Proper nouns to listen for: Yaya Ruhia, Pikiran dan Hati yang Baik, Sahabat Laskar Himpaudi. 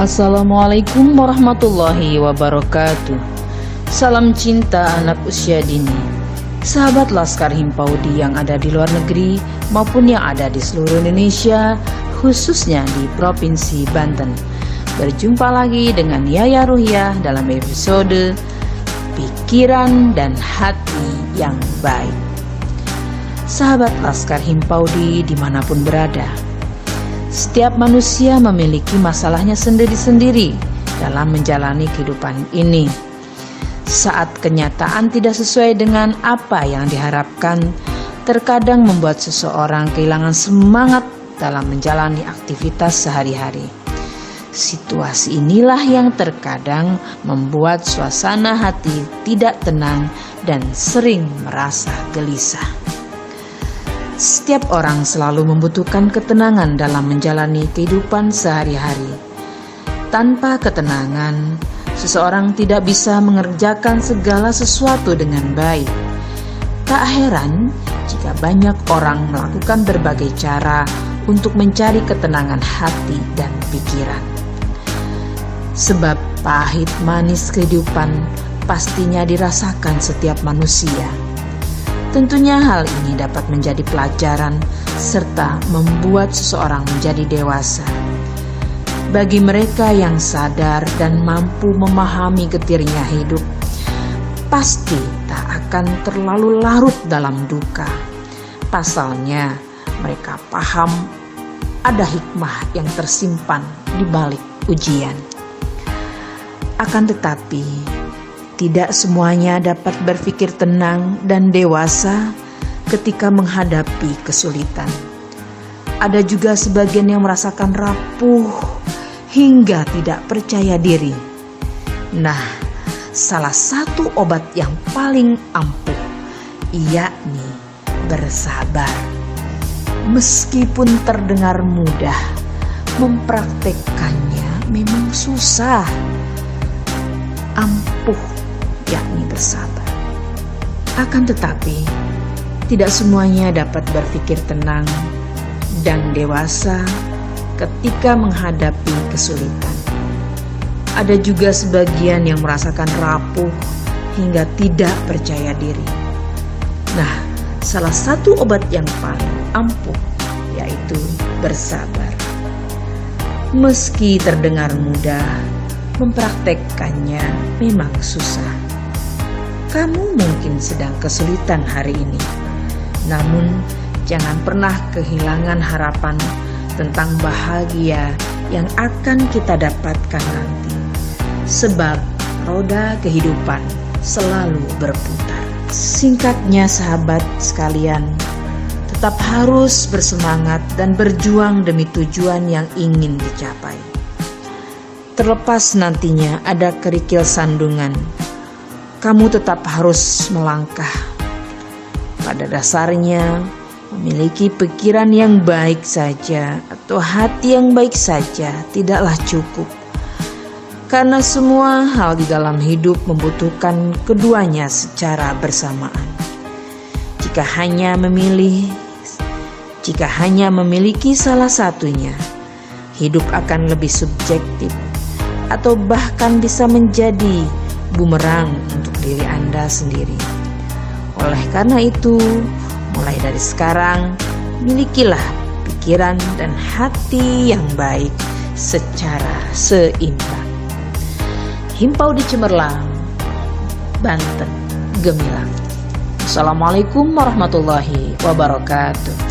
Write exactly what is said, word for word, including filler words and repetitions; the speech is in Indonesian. Assalamualaikum warahmatullahi wabarakatuh. Salam cinta anak usia dini, sahabat Laskar Himpaudi yang ada di luar negeri maupun yang ada di seluruh Indonesia, khususnya di Provinsi Banten. Berjumpa lagi dengan Yaya Ruhia dalam episode Pikiran dan Hati yang Baik. Sahabat Laskar Himpaudi dimanapun berada, setiap manusia memiliki masalahnya sendiri-sendiri dalam menjalani kehidupan ini. Saat kenyataan tidak sesuai dengan apa yang diharapkan, terkadang membuat seseorang kehilangan semangat dalam menjalani aktivitas sehari-hari. Situasi inilah yang terkadang membuat suasana hati tidak tenang dan sering merasa gelisah. Setiap orang selalu membutuhkan ketenangan dalam menjalani kehidupan sehari-hari. Tanpa ketenangan, seseorang tidak bisa mengerjakan segala sesuatu dengan baik. Tak heran jika banyak orang melakukan berbagai cara untuk mencari ketenangan hati dan pikiran. Sebab pahit manis kehidupan pastinya dirasakan setiap manusia. Tentunya hal ini dapat menjadi pelajaran serta membuat seseorang menjadi dewasa. Bagi mereka yang sadar dan mampu memahami getirnya hidup, pasti tak akan terlalu larut dalam duka. Pasalnya, mereka paham ada hikmah yang tersimpan di balik ujian. Akan tetapi, tidak semuanya dapat berpikir tenang dan dewasa ketika menghadapi kesulitan. Ada juga sebagian yang merasakan rapuh hingga tidak percaya diri. Nah, salah satu obat yang paling ampuh yakni bersabar. Meskipun terdengar mudah, mempraktekkannya memang susah. Ampuh yakni bersabar. Akan tetapi, tidak semuanya dapat berpikir tenang dan dewasa ketika menghadapi kesulitan. Ada juga sebagian yang merasakan rapuh hingga tidak percaya diri. Nah, salah satu obat yang paling ampuh yaitu bersabar. Meski terdengar mudah, mempraktekkannya memang susah. Kamu mungkin sedang kesulitan hari ini, namun jangan pernah kehilangan harapan tentang bahagia yang akan kita dapatkan nanti. Sebab roda kehidupan selalu berputar. Singkatnya sahabat sekalian, tetap harus bersemangat dan berjuang demi tujuan yang ingin dicapai. Terlepas nantinya ada kerikil sandungan, kamu tetap harus melangkah. Pada dasarnya, memiliki pikiran yang baik saja atau hati yang baik saja tidaklah cukup. Karena semua hal di dalam hidup membutuhkan keduanya secara bersamaan. Jika hanya memilih, jika hanya memiliki salah satunya, hidup akan lebih subjektif, atau bahkan bisa menjadi bumerang untuk diri Anda sendiri. Oleh karena itu, mulai dari sekarang, milikilah pikiran dan hati yang baik secara seimbang. Himpaudi cemerlang, Banten gemilang. Assalamualaikum warahmatullahi wabarakatuh.